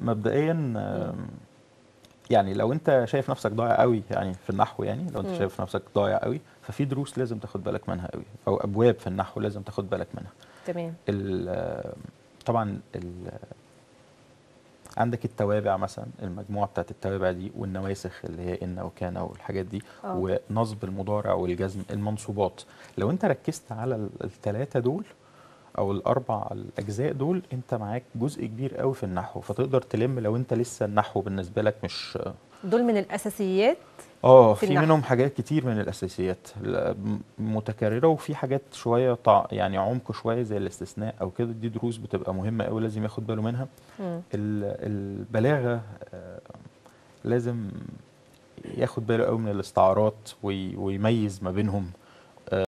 مبدئيا يعني لو انت شايف نفسك ضايع قوي يعني في النحو، يعني لو انت شايف نفسك ضايع قوي ففي دروس لازم تاخد بالك منها قوي، او ابواب في النحو لازم تاخد بالك منها. تمام. طبعا عندك التوابع مثلا، المجموعه بتاعت التوابع دي والنواسخ اللي هي ان وكان والحاجات دي، ونصب المضارع والجزم، المنصوبات. لو انت ركزت على الثلاثه دول او الاربع الاجزاء دول انت معاك جزء كبير قوي في النحو، فتقدر تلم لو انت لسه النحو بالنسبه لك مش دول من الاساسيات. في منهم حاجات كتير من الاساسيات متكرره، وفي حاجات شويه يعني عمق شويه زي الاستثناء او كده، دي دروس بتبقى مهمه قوي لازم ياخد باله منها. البلاغه لازم ياخد باله قوي من الاستعارات ويميز ما بينهم.